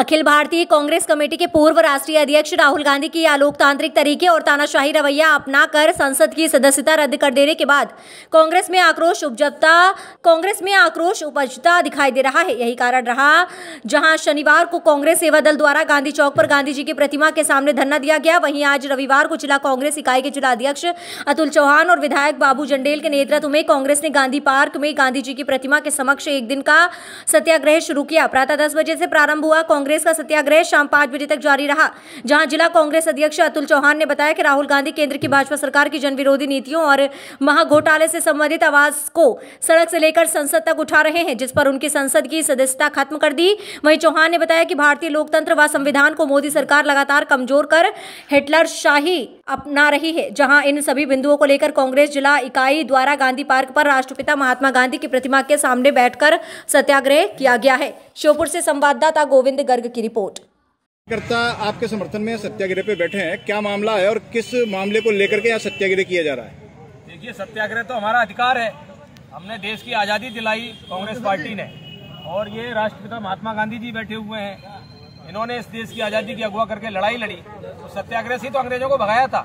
Akhil Bharatiya Congress committee के पूर्व राष्ट्रीय अध्यक्ष राहुल गांधी की अलोकतांत्रिक तरीके और तानाशाही रवैया अपनाकर संसद की सदस्यता रद्द कर देने के बाद कांग्रेस में आक्रोश उपजता दिखाई दे रहा है। यही कारण रहा जहां शनिवार को कांग्रेस सेवा दल द्वारा गांधी चौक पर गांधी जी की प्रतिमा के सामने धरना दिया गया। वहीं आज रविवार को जिला कांग्रेस इकाई के जिलाध्यक्ष अतुल चौहान और विधायक बाबू जंडेल के नेतृत्व में कांग्रेस ने गांधी पार्क में गांधी जी की प्रतिमा के समक्ष एक दिन का सत्याग्रह शुरू किया। प्रातः 10 बजे से प्रारंभ हुआ कांग्रेस का सत्याग्रह शाम 5 बजे तक जारी रहा, जहां जिला कांग्रेस अध्यक्ष अतुल चौहान ने बताया कि राहुल गांधी केंद्र की भाजपा सरकार की जन विरोधी नीतियों और महाघोटाले से संबंधित आवाज को सड़क से लेकर संसद तक उठा रहे हैं, जिस पर उनकी संसद की सदस्यता खत्म कर दी। वहीं चौहान ने बताया कि भारतीय लोकतंत्र व संविधान को मोदी सरकार लगातार कमजोर कर हिटलर शाही अपना रही है, जहां इन सभी बिंदुओं को लेकर कांग्रेस जिला इकाई द्वारा गांधी पार्क पर राष्ट्रपिता महात्मा गांधी की प्रतिमा के सामने बैठकर सत्याग्रह किया गया है। श्योपुर से संवाददाता गोविंद गर्ग की रिपोर्ट। कार्यकर्ता आपके समर्थन में सत्याग्रह पे बैठे हैं, क्या मामला है और किस मामले को लेकर के यहाँ सत्याग्रह किया जा रहा है? देखिए, सत्याग्रह तो हमारा अधिकार है, हमने देश की आजादी दिलाई कांग्रेस पार्टी ने, और ये राष्ट्रपिता महात्मा गांधी जी बैठे हुए हैं, इन्होंने इस देश की आजादी की अगुआ करके लड़ाई लड़ी। तो सत्याग्रह से तो अंग्रेजों को भगाया था,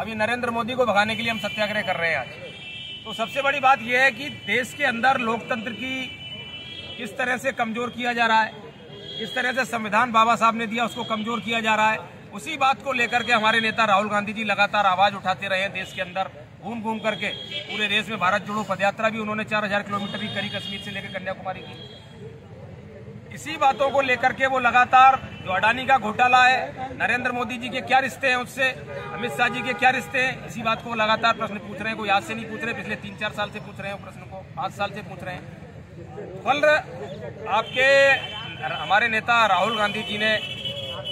अभी नरेंद्र मोदी को भगाने के लिए हम सत्याग्रह कर रहे हैं आज। तो सबसे बड़ी बात यह है कि देश के अंदर लोकतंत्र की किस तरह से कमजोर किया जा रहा है, किस तरह से संविधान बाबा साहब ने दिया उसको कमजोर किया जा रहा है। उसी बात को लेकर के हमारे नेता राहुल गांधी जी लगातार आवाज उठाते रहे हैं देश के अंदर घूम घूम करके। पूरे देश में भारत जोड़ो पदयात्रा भी उन्होंने 4000 किलोमीटर की करी, कश्मीर से लेकर कन्याकुमारी की। इसी बातों को लेकर के वो लगातार जो अडानी का घोटाला है, नरेंद्र मोदी जी के क्या रिश्ते हैं उससे, अमित शाह जी के क्या रिश्ते हैं, इसी बात को लगातार प्रश्न पूछ रहे हैं। कोई आज से नहीं पूछ रहे, पिछले 3-4 साल से पूछ रहे हैं प्रश्न को, 5 साल से पूछ रहे हैं। कल आपके हमारे नेता राहुल गांधी जी ने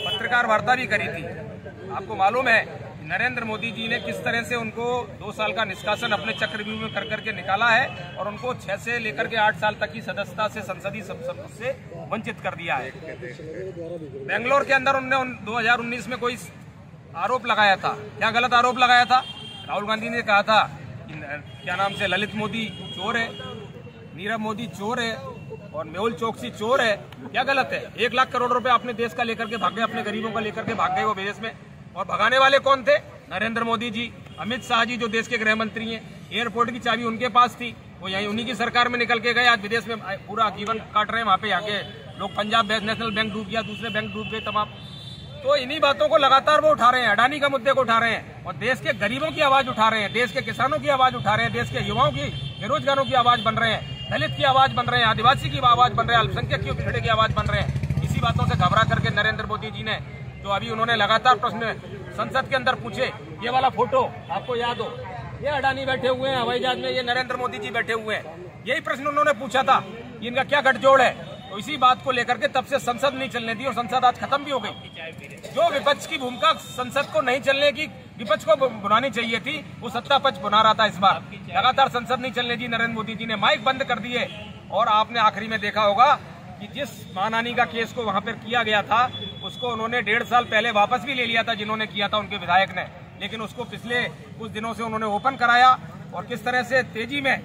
पत्रकार वार्ता भी करी थी, आपको मालूम है नरेंद्र मोदी जी ने किस तरह से उनको 2 साल का निष्कासन अपने चक्रव्यूह में कर करके निकाला है और उनको 6 से लेकर के 8 साल तक की सदस्यता से संसदीय संपत्ति से वंचित कर दिया है। बेंगलोर के अंदर उन्होंने 2019 में कोई आरोप लगाया था, क्या गलत आरोप लगाया था? राहुल गांधी ने कहा था कि क्या नाम से ललित मोदी चोर है, नीरव मोदी चोर है और मेहुल चौकसी चोर है। क्या गलत है? 1 लाख करोड़ रुपए अपने देश का लेकर के भाग गए, अपने गरीबों का लेकर के भाग गए वो विदेश में। और भगाने वाले कौन थे? नरेंद्र मोदी जी, अमित शाह जी, जो देश के गृह मंत्री हैं। एयरपोर्ट की चाबी उनके पास थी, वो यहीं उन्हीं की सरकार में निकल के गए, आज विदेश में पूरा जीवन काट रहे हैं। वहाँ पे आके लोग, पंजाब नेशनल बैंक डूब गया, दूसरे बैंक डूब गए तमाम। तो इन्हीं बातों को लगातार वो उठा रहे हैं, अडानी का मुद्दे को उठा रहे हैं और देश के गरीबों की आवाज उठा रहे हैं, देश के किसानों की आवाज उठा रहे हैं, देश के युवाओं की, बेरोजगारों की आवाज बन रहे हैं, दलित की आवाज बन रहे हैं, आदिवासी की आवाज बन रहे हैं, अल्पसंख्यक की पिछड़े की आवाज बन रहे हैं। इसी बातों से घबरा करके नरेंद्र मोदी जी ने जो अभी उन्होंने लगातार प्रश्न संसद के अंदर पूछे, ये वाला फोटो आपको याद हो, ये अडानी बैठे हुए हैं हवाई जहाज में, ये नरेंद्र मोदी जी बैठे हुए हैं, यही प्रश्न उन्होंने पूछा था कि इनका क्या गठजोड़ है। तो इसी बात को लेकर के तब से संसद नहीं चलने दी और संसद आज खत्म भी हो गई। जो विपक्ष की भूमिका संसद को नहीं चलने की, विपक्ष को बुलानी चाहिए थी, वो सत्ता पक्ष बुला रहा था। इस बार लगातार संसद नहीं चलने दी, नरेंद्र मोदी जी ने माइक बंद कर दिए। और आपने आखिरी में देखा होगा कि जिस मानहानि का केस को वहाँ पर किया गया था उसको उन्होंने 1.5 साल पहले वापस भी ले लिया था, जिन्होंने किया था उनके विधायक ने, लेकिन उसको पिछले कुछ दिनों से उन्होंने ओपन कराया। और किस तरह से तेजी में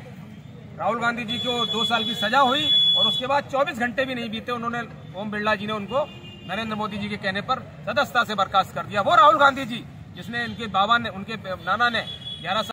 राहुल गांधी जी को 2 साल की सजा हुई और उसके बाद 24 घंटे भी नहीं बीते, उन्होंने ओम बिरला जी ने उनको नरेंद्र मोदी जी के कहने पर सदस्यता से बर्खास्त कर दिया। वो राहुल गांधी जी जिसने इनके बाबा ने, उनके नाना ने 11